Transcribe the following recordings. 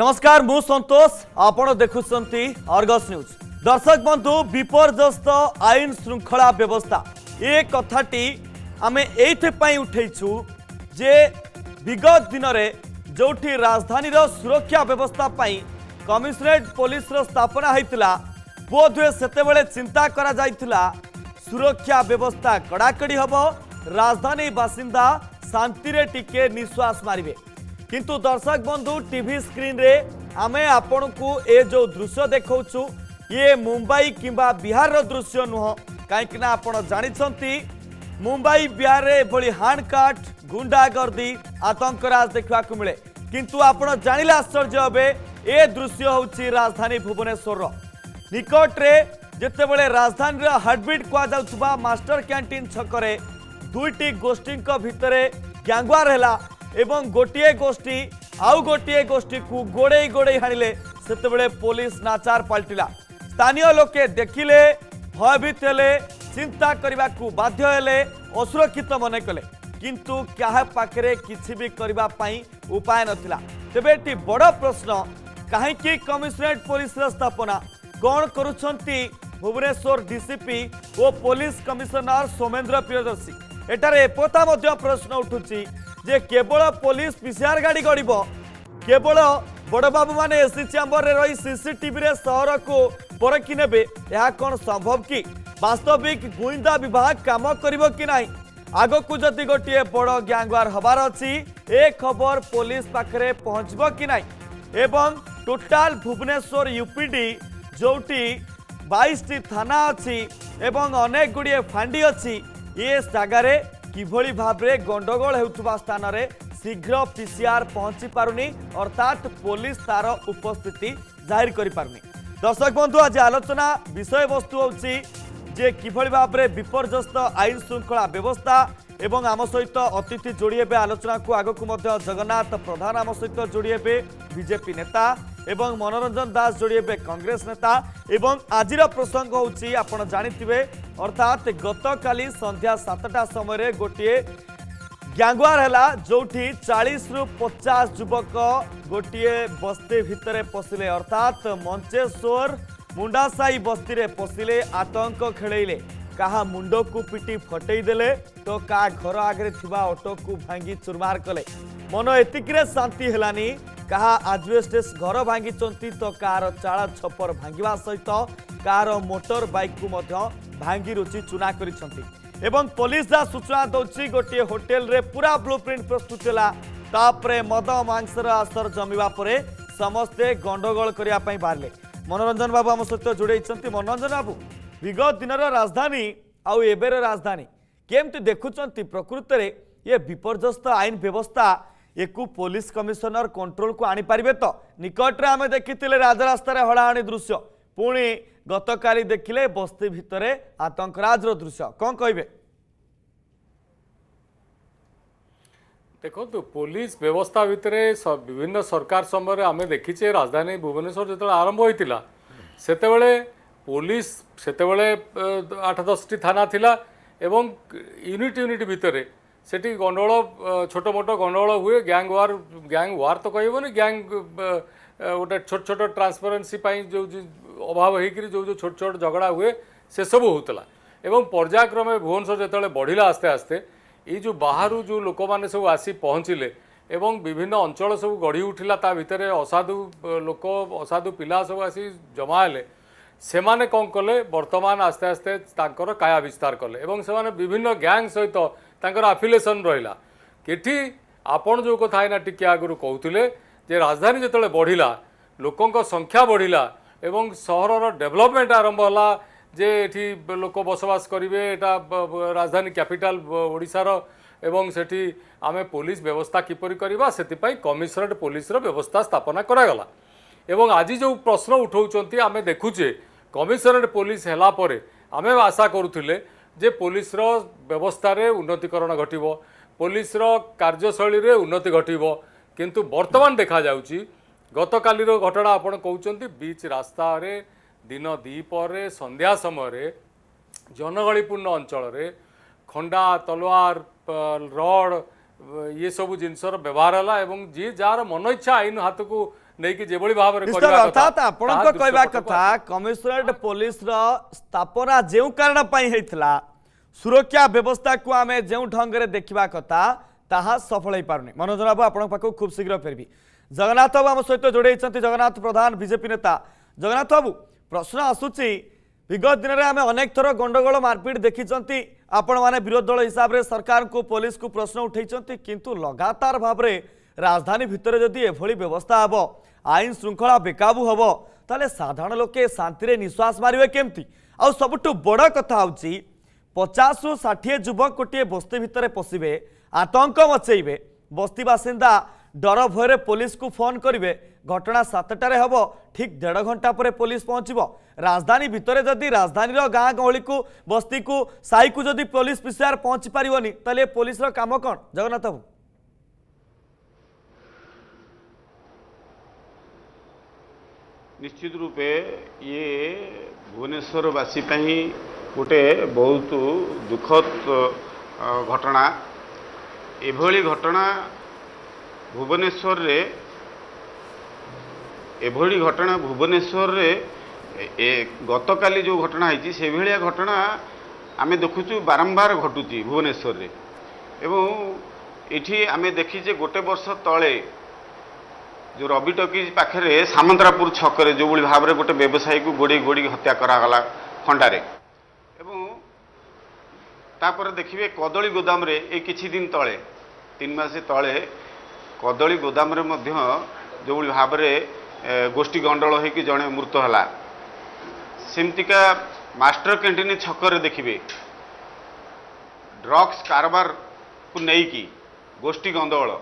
नमस्कार मु संतोष आपण देखुछंती अर्गस न्यूज। दर्शक बंधु विपर्यस्त आईन श्रृंखला व्यवस्था ए कथाटी आमे एथपाई उठेछु जे विगत दिन रे जोठी राजधानी रो सुरक्षा व्यवस्था पाई कमिश्नरेट पुलिस रो स्थापना होइतला बोधवे सेतेबेले चिंता करा जाइतला सुरक्षा व्यवस्था कड़ाकड़ी हबो राजधानी बासिंदा शांति रे टिके निश्वास मारिबे। किंतु दर्शक बंधु टीवी स्क्रीन रे आमे आपण को ए जो दृश्य देखाऊँ ये मुंबई किंबा बिहार रो दृश्य नुह कहीं आपण जानी मुंबई बिहार रे एभली हाणकाट गुंडागर्दी आतंकराज देखा मिले किंतु आपण जानिले आश्चर्य हे ए दृश्य हूँ राजधानी भुवनेश्वर निकटरे जितेबले राजधानी हार्टबीट कहु मास्टर क्यांटीन छकरे दुईटी गोष्ठी भितरे ग्यांगवार है एवं गोटे गोष्ठी आउ गोटे गोष्ठी को गोड़े गोड़े हाणिले से पुलिस नाचार पलटिला। स्थानीय लोके देखिले भयभीत हेले चिंता करने को बाध्य हेले असुरक्षित मन कले किंतु क्या पाखे किसी भी करने उपाय नथिला। तेबे एटी बड़ प्रश्न कहीं कमिश्नरेट पुलिस स्थापना कौन करुछंती भुवनेश्वर डीसीपी और पुलिस कमिश्नर सोमेन्द्र प्रियदर्शी एटार एपथा प्रश्न उठुची जे केवल पुलिस पीसीआर गाड़ी गड़ब केवल बड़बाबू मैंने एसी चैम्बर में रही सीसीटीवी रे सहर को परखी नेबे यह कौन संभव कि वास्तविक गुइंदा विभाग काम करिवो कि नाही। आगो को जदि गोटे बड़ ग्यांगवार हबार अछि ए खबर पुलिस पाखरे पहुँचबो कि नाही एवं टोटाल भुवनेश्वर यूपीडी जोटी 22टी थाना अछि एवं अनेक गुड़िए फांडी अछि ये जगार किभली भाबरे गंडगोल हेउथुबा स्थान रे शीघ्र पीसीआर पहुंची पारुनी अर्थात पुलिस तार उपस्थिति जाहिर करि पारुनी। दर्शक बंधु आज आलोचना विषय वस्तु होउची जे किभली भाबरे विपर्यस्त आईन श्रृंखला व्यवस्था एवं आम सहित अतिथि जोड़ी हेबे आलोचना को आगो को मध्य जगन्नाथ प्रधान आम सहित जोड़ी हेबे बीजेपी नेता एवं मनोरंजन दास जोड़ी हेबे कांग्रेस नेता एवं आज प्रसंग होउची आपण जानिथिबे अर्थात गतकाली संध्या 7टा समय गोटे ग्यांगवार है जोठी 40 रु 50 युवक गोटे बस्ती भितरे पशिले अर्थात मंचेश्वर मुंडासाई बस्ती रे पशिले आतंक खेलेले कहा मुंड को पिटी फटेदेले तो का घर आगे थिबा ऑटो को भांगी चुरमार कले मन एतिकरे शांति हेलानी कहा आजबेस्टस घर भांगी चंती तो कार चाड़ा छपर भांगीवा सहित कार मोटर बाइक को मध्य भांगी रुचि चुना करी एवं पुलिस दा सूचना दौर गोटे होटेल रे पूरा ब्लूप्रिंट प्रस्तुत है मद मांसर आसर जमीवा पर समस्ते गंडगोल करने बाहर मनोरंजन बाबू आम सहित जोड़े। मनोरंजन बाबू विगत दिन राजधानी आउ एबेर राजधानी केमती देखुंत प्रकृत में ये विपर्यस्त आईन व्यवस्था एकू पुलिस कमिशनर कंट्रोल को आनीपारे तो निकट में आम देखी राजरास्तार हड़ाहणी दृश्य पुणी गतकाली देखिले बस्ती भितरे आतंकराज रो दृश्य कौन कहबे। देखो तो पुलिस व्यवस्था भितर विभिन्न सरकार समय आम देखीचे राजधानी भुवनेश्वर जो आरंभ होता सेतेबेले पुलिस सेतेबेले 8-10टी थाना थिला एवं यूनिट यूनिट भितर सेठी गंडगोल छोट मोट गंडगोल हुए गैंग वार तो कहबोनी गैंग गोटे छोट छोट ट्रांसपेरेन्सी जो अभाव होकर जो छोट छोट झगड़ा हुए से सब होता एवं पर्यायक्रमे भुवनेश्वर जिते बढ़ला आस्ते आस्ते ये जो बाहर जो लोक मैंने सब आसी पहुँचले एवं विभिन्न अंचल सब गढ़ी उठला ता भितर असाधु लोक असाधु पिला सब आसी जमा हेले से माने कौन कले बर्तमान आस्ते आस्ते तांकर काया विस्तार कले एवं से माने विभिन्न गैंग सहित तांकर आफिलेसन रहिला केठी आपण जो कथा ना टिके आगुरु कहूतले जे राजधानी जिते बढ़ला लोकों संख्या बढ़ला एवं सहर डेभलपमेंट आरंभ होला जे एठी लोक बसवास करेंगे एटा राजधानी कैपिटल ओडिशार एवं सेठी आमे पुलिस व्यवस्था किपर करवा सेतिपाई कमिश्नरेट पुलिस व्यवस्था स्थापना करागला एवं आज जो प्रश्न उठाउचंती आमे देखुचे कमिश्नरेट पुलिस हैला परे आमे आशा करूथिले जे पुलिस व्यवस्था रे उन्नतिकरण घटिवो पुलिस कार्यशैली रे उन्नति घटिवो किंतु वर्तमान देखा जाउची गतकाली घटना आपड़ कहते बीच रास्ता रे दिन दीपर संध्या समय जनगहलीपूर्ण अंचल रे खंडा तलवार रड ये सब जिनसर व्यवहार है जी जार मन इच्छा आईन हाथ को अर्थात आपन कहवा कथा कमिश्नरेट पुलिस रो स्थापना जो कारण होता सुरक्षा व्यवस्था को आम जो ढंग रे देखा कथा ताहा सफल हो पारनी। मनोज बाबू आपन पाखु खूब शीघ्र फेरबी। जगन्नाथ बाबू आम सहित जोड़े जगन्नाथ प्रधान बीजेपी नेता। जगन्नाथ बाबू प्रश्न आसुची विगत दिन में आम अनेक थर गंडगोल मारपीट देखी आपण माने विरोध दल हिसाब से सरकार को पुलिस को प्रश्न उठाई किंतु लगातार भाव में राजधानी भितर जदि एभली व्यवस्था हे आईन श्रृंखला बेकाबू हे ताले साधारण लोके शांति निश्वास मारे केमती। आ सबुठू बड़ कथा हूँ 50 रु 60 युवक गोटे बस्ती भितर पशिबे आतंक मचेबे बस्ती बासिंदा डर भय पुलिस को फोन करेंगे घटना 7टार हम ठीक 1.5 घंटा पर पुलिस पहुँचब। राजधानी भितर जदि राजधानी गाँ गहली को बस्ती को साई को जदि पुलिस पीसीआर पहुँची पारनी तो पुलिस काम कौन? जगन्नाथ बाबू निश्चित रूपे ये भुवनेश्वरवासी गोटे बहुत दुखद घटना। एभली घटना भुवनेश्वर रे गतकाली जो घटना होती से भाया घटना आम देखुचु बारंबार घटुची भुवनेश्वर रे। एवं आमे देखीजे गोटे वर्ष तले जो रवि टकी पाखे सामंतरापुर छक जो भाव में गोटे व्यवसायी को गोड़ी गोड़ी हत्या कराला खंडारे। तापर देखिए कदली गोदाम रे ए किछि दिन तले 3 मास तले कदली गोदाम रे मध्य जो भाव में गोष्ठी गंडल होकर जड़े मृत है। सेमतिका मास्टर कैंटीन छकर देखिए ड्रग्स कारबार को लेकिन गोष्ठी गंडल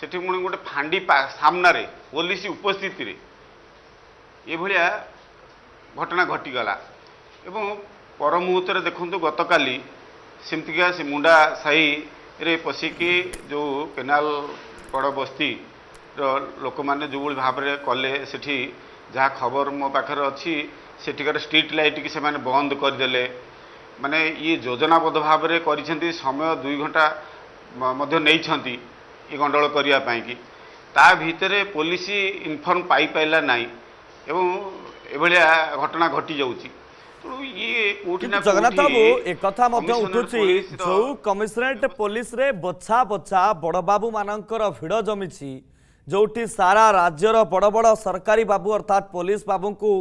से गोटे फांडी सामनार पुलिस उपस्थिति ये घटना घटीगला। पर मुहूर्त देखु गतकाली सेमतिका से मुंडा साई रे पशिकी जो केनाल बड़ बस्ती लोक मैंने जो भाव में कले से जहाँ खबर मो पाखे अच्छी सेठिकार स्ट्रीट लाइट की से बंद करदे माने ये योजनाबद्ध भाव में कर समय 2 घंटा नहीं गंडल करने ता भितर पुलिस इनफर्म पाई पाइला नाई एवं एभलिया घटना घटी जाउची। जगन्नाथ बाबू एक कथा उठुची जो कमिश्नरेट पुलिस रे बछा बछा बड़ बाबू मानकर भिड़ जमीची जोटी सारा राज्यर बड़ बड़ सरकारी बाबू अर्थात पुलिस बाबू को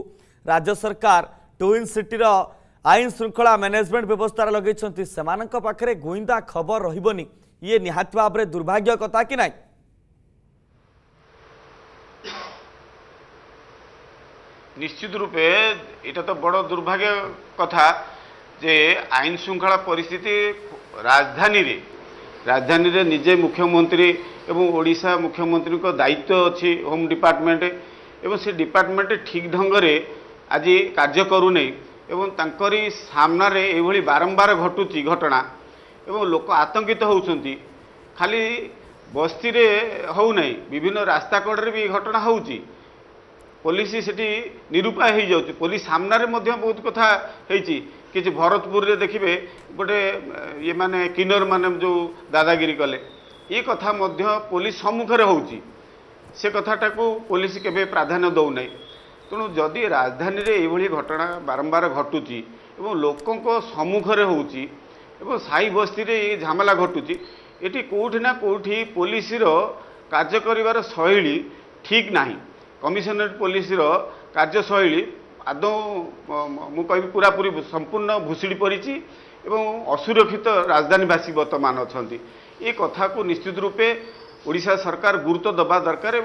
राज्य सरकार ट्विन सिटीर आईन श्रृंखला मैनेजमेंट व्यवस्था लगे सेमानक पाखरे गुइंदा खबर रहिबनी ये निहाती भाव में दुर्भाग्य कथा कि नाई? निश्चित रूपे एटा तो बड़ दुर्भाग्य कथा जे आईन श्रृंखला परिस्थिति राजधानी रे निजे मुख्यमंत्री एवं ओडिशा मुख्यमंत्री को दायित्व अच्छी होम डिपार्टमेंट एवं से डिपार्टमेंट ठीक ढंग रे आज कार्य करूने एवं तांकरी सामना रे एभली बारंबार घटुची घटना एवं लोक आतंकित होउछंती। खाली बस्ती रे हो नहीं विभिन्न रास्ता कड़े भी घटना होउची पुलिस सेठी निरूपाय हो जाऊँ पुलिस सामने बहुत कथा होती कि भरतपुर रे देखिए गोटे ये माने किन्नर माने जो दादागिरी कले ये कथा पुलिस सम्मुखें होची से कथाटा को पुलिस केबे प्राधान्य दौना। तेणु जदि राजधानी रे एभली घटना बारंबार घटुची एवं लोकंक सम्मुखें होची एवं साई बस्ती रे ये झमेला घटुची एटी कोठी ना कोठी पुलिस रो कार्य करिवार शैली ठीक नाही। कमिशनरेट पुलिस रो कार्यशैली आदौ मु कहि पूरापूरी संपूर्ण भूसुड़ी पड़ी एवं असुरक्षित राजधानीवासी बर्तमान अच्छा ये कथा को निश्चित रूपे ओडिशा सरकार गुरुत्व दबा दरकार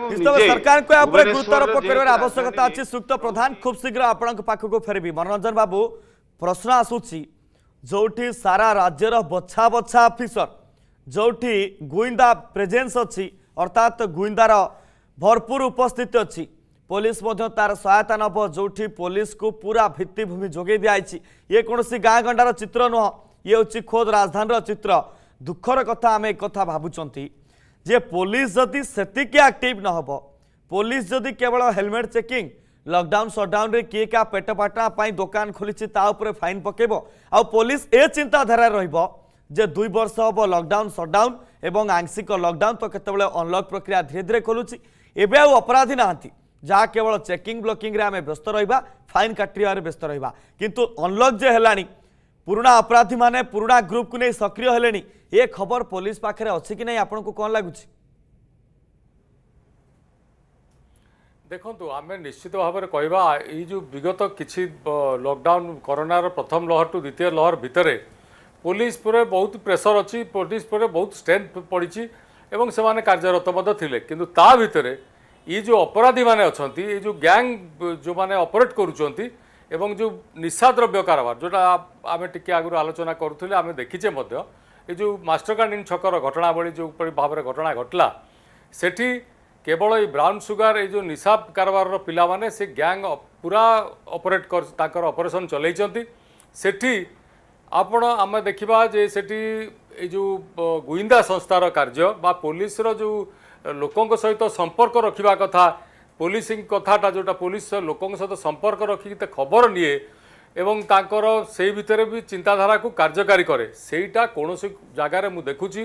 सरकार को गुरुत्वारोप करबार आवश्यकता अछि। सुक्त प्रधान खूब शीघ्र आपनक पाखु को फेरबी। मनोरंजन बाबू प्रश्न आसुछि जोठी सारा राज्य रो बछा बछा ऑफिसर जोठी गुइंदा प्रेजेंस अछि अर्थात गुइंदार भरपूर उपस्थिति अच्छी पुलिस तार सहायता नब जो पुलिस को पूरा भित्तिभूमि जोगे दिखाई ये कौन गाँ गंडार चित्र नुह ये हूँ खोद राजधानी चित्र। दुखर कथा आम एक कथा भावुंट जे पुलिस जदि सेटिक आक्टिव न हो पुलिस जदि केवल हेलमेट चेकिंग लॉकडाउन सटडाउन रे किए क्या पेट पाटना दुकान खोली फाइन पकेब आ पुलिस ए चिंताधारा रे 2 वर्ष हम लॉकडाउन सटडाउन एवं आंशिक लॉकडाउन तो केतबेले अनलॉक प्रक्रिया धीरे धीरे खोलुची। एबे अपराधी नाहंती जहाँ केवल चेकिंग ब्लॉकिंग रे आमे व्यस्त रहिबा, फाइन काटिबारे व्यस्त रहिबा, किंतु अनलॉक जे हेलानी पुराणा अपराधी माने पुराणा ग्रुप को नहीं सक्रिय हेलेनी, ये खबर पुलिस पाखे अच्छी कि नहीं आपन को कोन लागुछि? देखो आम निश्चित भाव में कहवा जो विगत किसी लॉकडाउन कोरोनार प्रथम लहर टू द्वितीय लहर भितर पुलिस पर बहुत प्रेसर अच्छी, पुलिस पर बहुत स्ट्रेंथ पड़ी एवं से माने कार्यरत थे, किंतु ता भितर ये जो अपराधी माने अछंती, ये जो गैंग जो माने ऑपरेट करूछंती एवं जो निशा द्रव्य कारबार जोटा आम टिके आगुरी आलोचना करूँ आम देखीचे मध्य ये जो मास्टरकांडीन छकर घटनावली जो भाव में घटना घटला सेठी केवल ये ब्राउन सुगार ये जो निशा कारबार पिला माने से गैंग पूरा ऑपरेट कर ऑपरेशन चलैछंती। सेठी आपण आम देखिबा जे सेठी ये जो गुइंदा संस्थार कार्य बा पुलिस रो जो लोकों सहित संपर्क रखा कथा पुलिस कथाटा जोटा पुलिस लोकों सहित संपर्क रखी खबर निए एवं तांकर से भितर भी चिंताधारा को कार्यकारी करे सेटा कौन सी जगार मुझे देखुची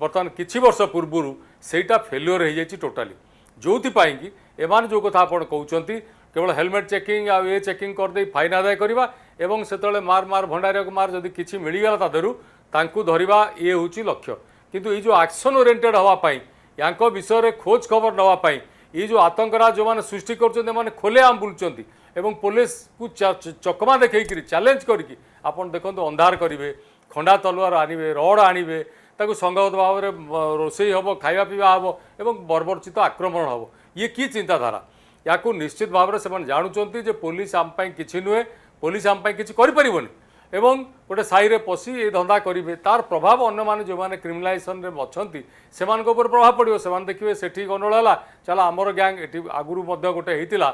बर्तमान किछि वर्ष पूर्व सेटा फेल्योर हो जाइए टोटाली, जो कि एमान जो कथा आपड़ कहते केवल हेलमेट चेकिंग आ ये चेकिंग करदे फाइन आदाय करवा एवं सेतले मार मार भंडारी को मार जदि किछि मिलगला तादरू तांकु धरिबा ये होची लक्ष्य, किंतु ये जो एक्शन ओरिएंटेड होवा पाई यांको विषय रे खोज खबर नापाई ये जो आतंकराज जो मैंने सृष्टि कर खोले आम बुलुँच एवं पुलिस को चकमा देखकर चैलेंज करके आपड़ देखो अंधार करेंगे, खंडा तलवार आनबे, रड आनबे, ताकू संगत भाव में रोसई हम खावा पीवा हम एवं बर्बरचित आक्रमण हम, ये कि चिंताधारा या निश्चित भाव में से जानूँच पुलिस आमपाई कि नुहे, पुलिस आमपाई कि एवं गोटे साईरे पशी ये धंदा करेंगे तार प्रभाव अन्य माने जो मैंने क्रिमिनालाइजेशन में अच्छे से प्रभाव पड़ो से देखिए सेठी गंडोल है चल आमर गैंग ये आगुरी गोटे होता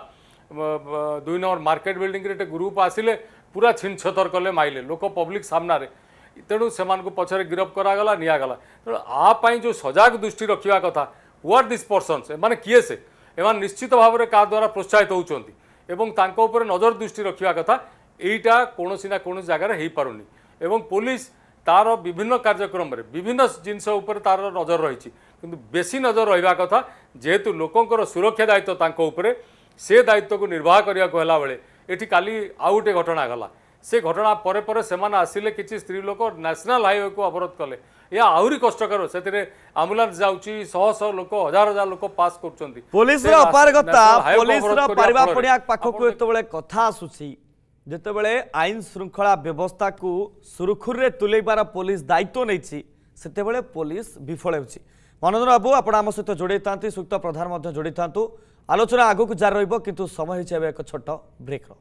2 नंबर मार्केट बिल्डिंग रे ग्रुप आसिले पूरा छिनछतर कले माइले लोक पब्लिक सामने तेणु से पछरे गिरफ्त करागला निगला तेणु आपाई जो सजग दृष्टि रखा कथा हु आर दिस पर्सन एमाने किए से एमाने निश्चित भाव में क्या द्वारा प्रोत्साहित होउछंती एवं तांको ऊपर नजर दृष्टि रखा कथा यहीटा कौन ना कौन जगार हो पारुनी एवं पुलिस तार विभिन्न कार्यक्रम विभिन्न जिनस तार नजर रही किंतु बेसी नजर रहा कथा जेहेतु लोकंर सुरक्षा दायित्व तांको उपरे से दायित्व को निर्वाह करिया को हला बेले एठी काली आउ गोटे घटना गला से घटना परे परे सेमान आसिले किछि स्त्री लोक नेशनल हाईवे को अवरोध कले या आउरी कष्टकर सेतिरे एम्बुलेंस जाउची सौ सौ लोक हजार हजार लोक पास करछंती पुलिस रो अपारगता पुलिस रो परिवा पडिया पाखो को एतो बेले कथा आसुछि जितेबाला आईन श्रृंखला व्यवस्था को सुरखुर में तुलेबार पुलिस दायित्व नहीं से पुलिस विफल हो। मनोज बाबू आपण आम सहित जोड़ था सूक्त प्रधान जोड़ था आलोचना आगक जारी रु समय हो एक छोट ब्रेक र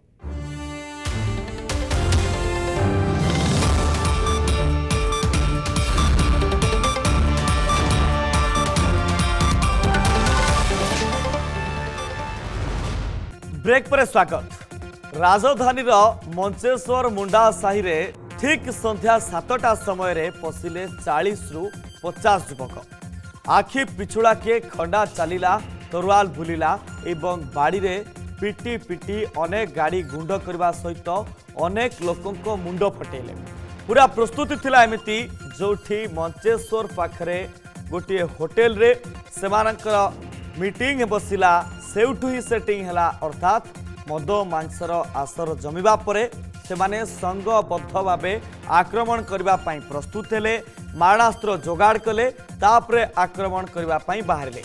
ब्रेक पर स्वागत। राजधानी मंचेश्वर मुंडा साहि रे ठीक संध्या 7टा समय रे पशिले 40 रु 50 युवक आखि पिछुड़ा के खंडा चलिला तरुआल बुलिला एवं बाड़ी रे पिटी पिटी अनेक गाड़ी गुंड करवा सहित अनेक लोकंको मुंड फटेले। पूरा प्रस्तुति थिला एमिति जोठी मंचेश्वर पाखरे गोटे होटेल रे सेमानकर मीटिंग बसिला सेउठु ही सेटिंग हला अर्थात मद मांसर आसर जमीवा परे सेमाने संगबद्ध भावे आक्रमण करबा पई प्रस्तुत हेले, मारणास्त्र जोगाड़ कले, तापरे आक्रमण करबा पई बाहरले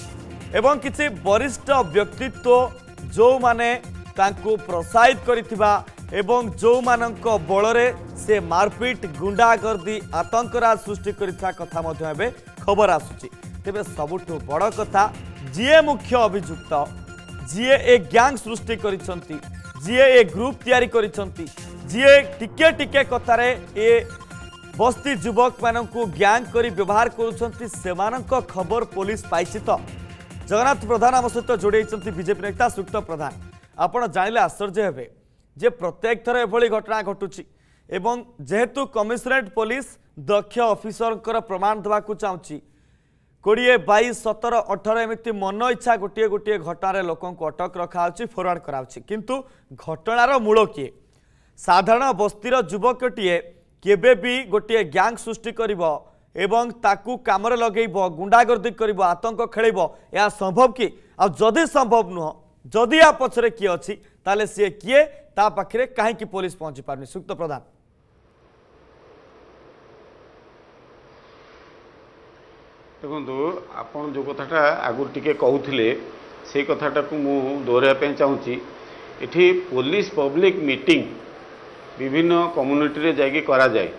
एवं किसी वरिष्ठ व्यक्तित्व जो माने तांकू प्रोत्साहित करिथिबा एवं जो मानंको बळरे से मारपीट गुंडागर्दी आतंकराज सृष्टि करिथा कथा मध्ये एबे खबर आसुची। तेबे सबुठु बड़ कथा जीए मुख्य अभियुक्त जीए a gang Srishti करिसंती, GA A group तैयारी करिसंती, जीए टिके टिके कतारे ए बस्ती युवक मानक गैंग करी व्यवहार करुछंती सेमानक खबर पुलिस पाइछि। तो जगन्नाथ प्रधान आम सहित जोड़ेइछंती बीजेपी नेता सूक्त प्रधान। आपण जानिले आश्चर्य हेबे जे प्रत्येक थर एभली घटना घटुची एवं जेहेतु कमिशनरेट पुलिस दक्ष अफिसरकर प्रमाण देवाकू चाहूँगी 20, 22, 17, 18 एमती मन इच्छा गोटे गोटे घटना लोक अटक रखा फरवर्ड कराउछि किंतु घटनार मूल किए साधारण बस्तीर युवकटीए केबे भी गोटे गैंग सृष्टि करिवो एवं ताकू कामरे लगेइबो गुंडागर्दी करिवो आतंक खेलैबो या संभव कि? आ जदि संभव नुह जदि या पचर किए अच्छी ताले सी किए ता पाखे कहीं पुलिस पहुंची पारनी सुक्त प्रधान देखो आपण जो कथाटा आगुरी टिके कहूले से कथाटा को मु दोहराई चाहूँगी ये पुलिस पब्लिक मीटिंग विभिन्न कम्युनिटी जाए करा जाए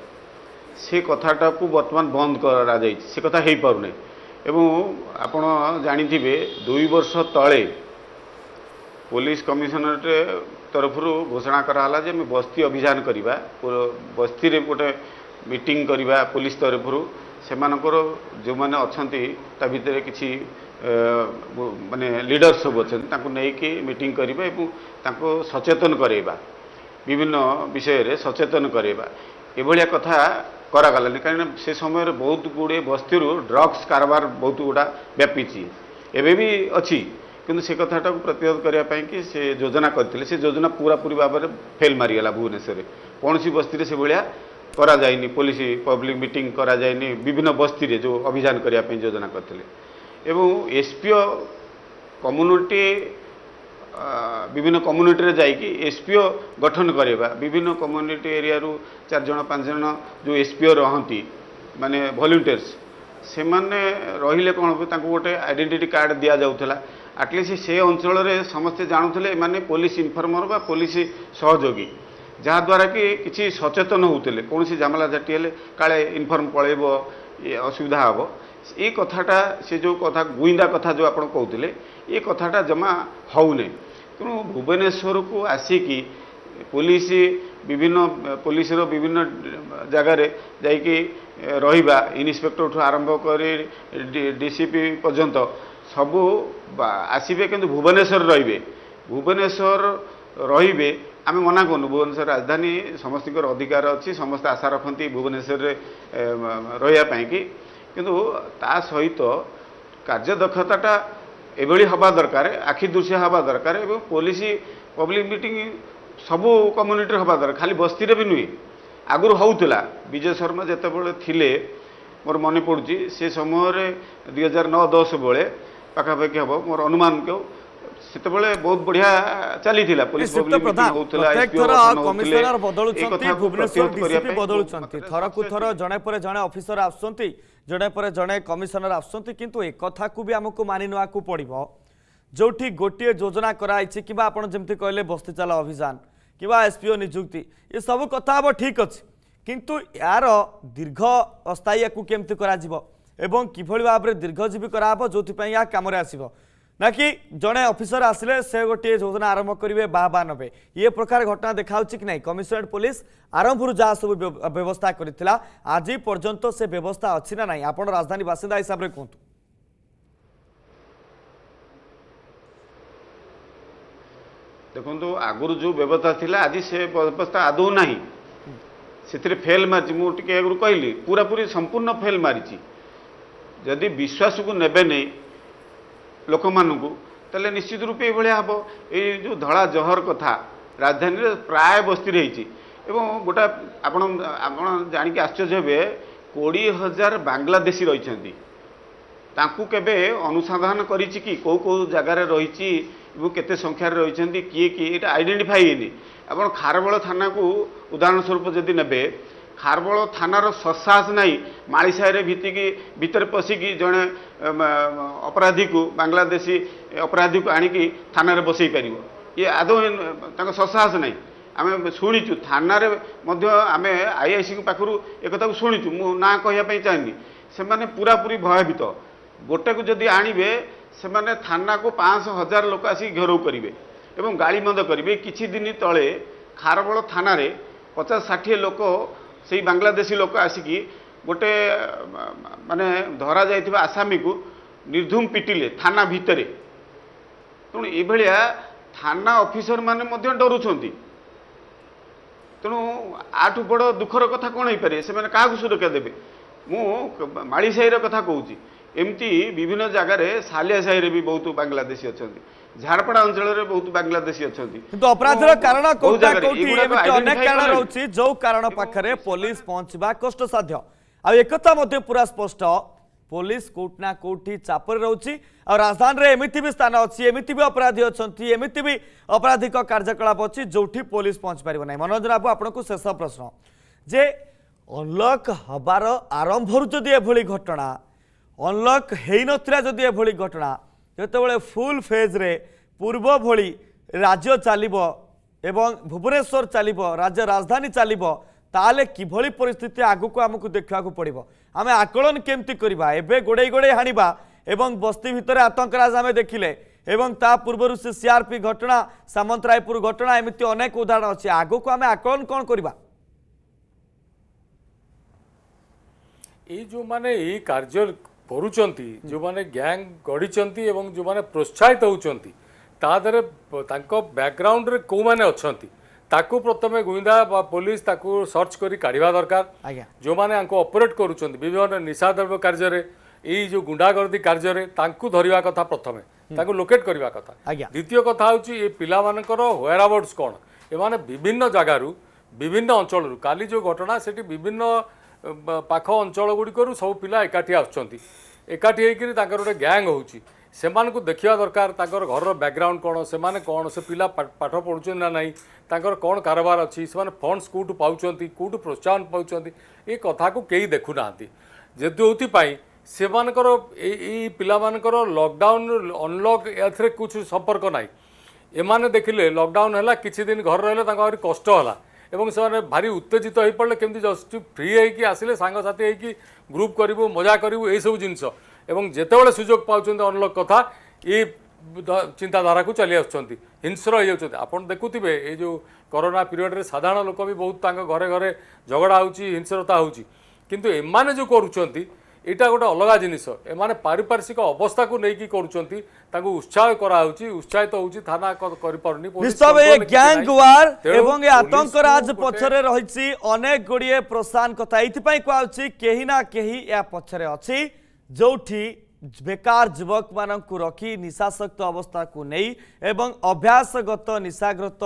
से कथाटा को बर्तमान बंद करा जाए से कथा हो पारना एवं आपण जानिथिबे 2 वर्ष तले पुलिस कमिशनरेट तरफ घोषणा कराला जे बस्ती अभियान करवा बस्ती रे गोटे मीटिंग करवा पुलिस तरफ से जो मैंने अच्छा भितर किसी माने लीडर सब अच्छा नहीं कि मीटिंग करवा सचेतन करवा विभिन्न विषय रे सचेतन करवा ये कथा करागलानी कहीं से समय बहुत गुड़े बस्ती ड्रग्स कारबार बहुत गुड़ा व्यापी एवं भी अच्छी किंतु से कथाटा को प्रतिरोध करने कि से योजना करते से योजना पूरा पूरी भाव में फेल मारीगला भुवनेश्वर कौन सी बस्ती से भाया करा जाइनी पुलिस पब्लिक मीटिंग करा जाइनी विभिन्न बस्ती रे जो अभियान करने योजना करते एसपीओ कम्युनिटी विभिन्न कम्युनिटी जाकि एसपीओ गठन करवा विभिन्न कम्युनिटी एरिया 4 जन 5 जन जो एसपीओ रहती माने वॉलंटियर्स से माने रहिले कौन गोटे आइडेंटिटी कार्ड दिया जाउथला एटलीस्ट से अंचल रे समस्ते जानुले माने पुलिस इनफर्मर बा पुलिस सहयोगी जहाँद्वारा कि किसी सचेतन होते कौन सी झमेला झाटी हेले काले इनफर्म पलैब असुविधा हे ये कथाटा से जो कथा गुईंदा कथा जो आप कहते ये कथाटा जमा होने तेणु भुवनेश्वर को आसिकी पुलिस विभिन्न पुलिस विभिन्न जगार जाकि रहा इन्स्पेक्टर ठू आरंभ कर डीसीपी पर्यंत सबू आसबे कि भुवनेश्वर रे भुवनेश्वर रे आम मना करूँ भुवनेश्वर राजधानी समस्त अधिकार अच्छी समस्त आशा रखती भुवनेश्वर रहा कि किंतु ता सहित कार्यदक्षता एभली हवा दरकार आखि दृश्य हवा दरकार पुलिस पब्लिक मीटिंग सबू कम्युनिटी हवा दरकार खाली बस्ती भी नुहे आगुरी होता विजय शर्मा जितेबाला थिले मोर मन पड़ी से समय 2009-10 बेले पाखापाखि हम मोर अनुमान क्यों सेतबेले बहुत बढ़िया चली थिला पुलिस पब्लिक मीटिंग होतला एकथरा कमिश्नर बदलुचंती भुवनेश्वर डीसीपी बदलुचंती थरा को थरा जणे पर जणे ऑफिसर आबसंती जणे पर जणे कमिश्नर आबसंती किंतु एक कथा को भी हमको मानि नवा को पड़िबो जोठी गोटिए योजना कराई छि किबा आपण जेमति कहले बस्ती चला अभियान किबा एसपीओ नियुक्ति ये सब कथा अब ठीक अछि किंतु यार दीर्घ अस्थायी को केमति करा जिवो एवं किभली भाबरे दीर्घजीवी कराबो जोथि पय या काम रे आसीबो ना कि जड़े ऑफिसर आसिले से गोटे योजना आरंभ करेंगे बाबा नबे ये प्रकार घटना देखा कि नहीं कमिश्नरेट पुलिस आरंभ जहाँ सब व्यवस्था करा आज पर्यंत से व्यवस्था अच्छी ना नहीं आप राजधानी बासिंदा हिसाब से कहतु देखो आगुरी जो व्यवस्था थी आज से व्यवस्था आदौ ना से फेल मारी मुझे आगुरी कहली पूरा पूरी संपूर्ण फेल मारी जदि विश्वास को नेबे नहीं लोक मानू तेल निश्चित रूपे ये हम यो धड़ा जहर कथा राजधानी प्राय बस्ती एवं गोटा आप जाणी आश्चर्य हे 20,000 बांग्लादेशी रही अनुसंधान करी कौ कौ जगार रही केते संख्यार रही किए किए ये आइडेंटिफाई होनी आप खारबल थाना को उदाहरण स्वरूप जदि नेबे खारबल थानार ससाहस नहीं मालीसाही भितिकी भितर पशिकी जड़े अपराधी को बांग्लादेशी अपराधी को आणिकी थाना बसई पार ये आदौ ससाहस नहीं आम शुणु थाना आम आईआईसी पाखु एक कथा शुणु मु ना कहवाई चाहनी से पूरा पूरी भयभीत गोटे को जदि आणवे से थाना को 5,000 लोक आसिक घेराव करेंगे एवं गाड़ी मंद करेंगे किसी दिन तले खारबल थाना 50-60 लोक से बांग्लादेशी लोक आसिकी गोटे माने धरा जाइथिबा आसामी को निर्धुम पिटिले थाना भितरे तेणु एभलिया थाना ऑफिसर माने मध्य डरुछंती तेणु आठु बड़ दुखर कथा कौन हो पारे से माने काहाकु सुरक्षा देबे मु मालीसाहीर कथा कहूची एमती विभिन्न जगार सालियासाही रे भी बहुत बांग्लादेशी अच्छा झारपड़ा अंचल में बहुत बांग्लादेशी अच्छा तो अपराधर कारण कोटा कोटी अनेक कारण रहउची जो कारण पाखरे पुलिस पहुंचबा कष्ट साध्य आ एकता मध्य पूरा स्पष्ट पुलिस कोटना कोटी चापर रोची और राजधानी रे एमिति भी स्थान अच्छी एमिति भी अपराधी अच्छी एमिति भी अपराधिक कार्यकलाप अच्छी जोठी पुलिस पहुंच पार ना। मनोज बाबू आपन को शेष प्रश्न जे अनलॉक हबार आरंभ जदि एभली घटना अनलॉक हो ना जदि एभली घटना जोबले फुल फेज रे पूर्व भली राज्य चलो एवं भुवनेश्वर चलो राज्य राजधानी चलो ताले किभली परिस्थिति आगु को आमको देखा पड़ो आम आकलन केमती करवा एवं गोड़े गोड़े हाणीबा एवं बस्ती भितर आतंकराज आम देखिले एवं ता पूर्वर से सीआरपी घटना सामंतरायपुर घटना एमती अनेक उदाहरण अच्छे आगु को आम आकलन कौन करवा। ये जो माने ये कार्य करुचंती जो माने गैंग गढ़ी एवं जो माने प्रोत्साहित होउचंती ता दरे तांको बैकग्राउंड रे को माने अछंती ताकू प्रथम गुइंदा पुलिस ताकू सर्च करी काढ़िबा दरकार। जो माने आंको ऑपरेट करुचंती विभिन्न निशाद्रव्य कार्य रे ए जो गुंडागर्दी कार्य रे तांकू धरिबा कथा प्रथमे ताकू लोकेट करिबा कथा। द्वितीय कथा होची ए पिला मानकर वेयरअबाउट्स कोन ए माने विभिन्न जगारू विभिन्न अंचल काली जो घटना सेठी विभिन्न पाख अंचल गुड़िकर सब पिला एकाठी आकाठी होकर गोटे गैंग होची से मानकु देखिया दरकार घर बैकग्राउंड कौन से माने कौन से पिला पाठ पढ़ुचन ना नहीं कौन कारबार अच्छी से माने फंड्स कौटू पाउचंती कौटू प्रोत्साहन पाउचंती ए कथा को कई देखु नांती जदि से मानकर ए पिला मानकर लॉकडाउन अनलॉक एथरे कुछ संपर्क नाई एमाने देखिले लॉकडाउन है किछि दिन घर रहले तांको आरि कष्ट होला एवं से भारी उत्तेजित हो पड़े केमती जस्ट फ्री होगी आसिले सांगसाथी होगी ग्रुप करूँ मजा करूँ यही सब जिनस एवं जितेबाला सुजोग पाँच अनलॉक कथा ये चिंताधारा को चली हिंस्र हो जाते आप देखुथे ये जो कोरोना पीरियड रे साधारण लोक भी बहुत घरे घरे झगड़ा हिंस्रता होची किंतु एमाने जो करुचंती एटा गोटे अलग जिनिस एमाने पारिपार्श्विक अवस्था को लेकिन करुचंती ताकू उत्साह कराउची उत्साहित होउची थाना करि परुनी पुलिस सब ए गैंग वार एवं ए आतंकराज पछरे रहिछि अनेक गुड़िए प्रोत्साहन कथा एथि पई कहउची केही ना केही या पछरे अछि जोठी बेकार युवक मानकू रखी निशासक्त अवस्था को नेई एवं अभ्यासगत निशाग्रत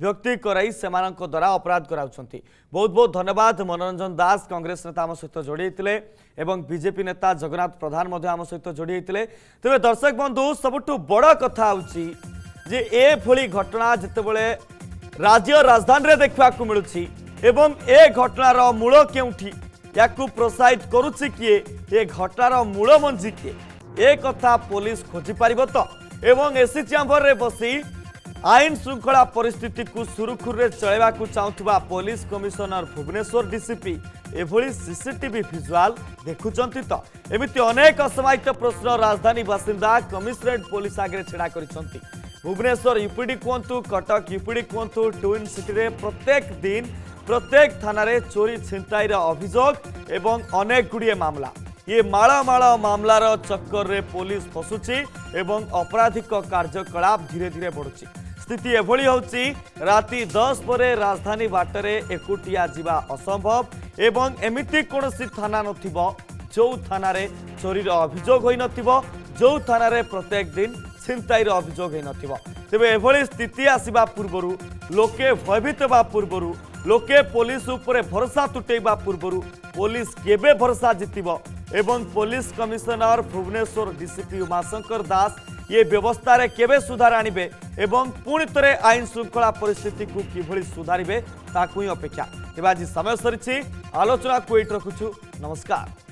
व्यक्ति कराई सेमानक द्वारा अपराध कराउछंती। बहुत बहुत धन्यवाद मनोरंजन दास कांग्रेस नेता आम सहित जोड़ी एवं बीजेपी नेता जगन्नाथ प्रधान आम सहित जोड़ी। तेरे दर्शक बंधु सबुठु बड़ कथा जे ए भली घटना जितेबले राज्य राजधानी रे देखा मिलूँ एवं ए घटनार मूल केउठी या प्रोत्साहित करुछि किए ए घटनार मूल मंजी किए ए कथा पुलिस खोजि पारिब तो एवं एसी चैम्बर रे बसी आईन श्रृंखला परिस्थिति को सुरखुर में चलवाकू चाहूबा पुलिस कमिशनर भुवनेश्वर डीसीपी एभली सीसीटीवी भिजुआल देखुंत तो एमती अनेक असमायित प्रश्न राजधानी बासिंदा कमिश्नरेट पुलिस आगे छेड़ा कर भुवनेश्वर यूपीडी कहतु कटक यूपीडी कहतु ट्विन सिटी प्रत्येक दिन प्रत्येक थाना चोरी छिंताईर अभियोग एवं अनेक गुड़िए मामला ये माला माला मामलार चक्कर रे पुलिस फसुची एवं अपराधिक कार्यकलाप धीरे धीरे बढ़ुची। स्थिति एभली होची राती 10 परे राजधानी बाटरे एकुटिया जीवा असंभव एवं एमिति कोनसी थाना नथिबो जो थाना रे चोरीर अभियोग होई नथिबो जो थाना रे प्रत्येक दिन छिंताईर अभियोग होई नथिबो। तेबे एभली स्थिति आसीबा पूर्वरु लोके भयभीत बा पूर्वरु लोके पुलिस उपरे भरोसा तुटेबा पूर्वरु पुलिस केबे भरोसा जितिबो एवं police commissioner Bhubaneswar DCP Umashankar Das ये व्यवस्था रे केबे सुधार आनिबे एवं पुणी थे आईन श्रृंखला परिस्थिति को किभली सुधारिबे ताकू ही अपेक्षा। तेज आज समय सरी आलोचना को एट रखुछु। नमस्कार।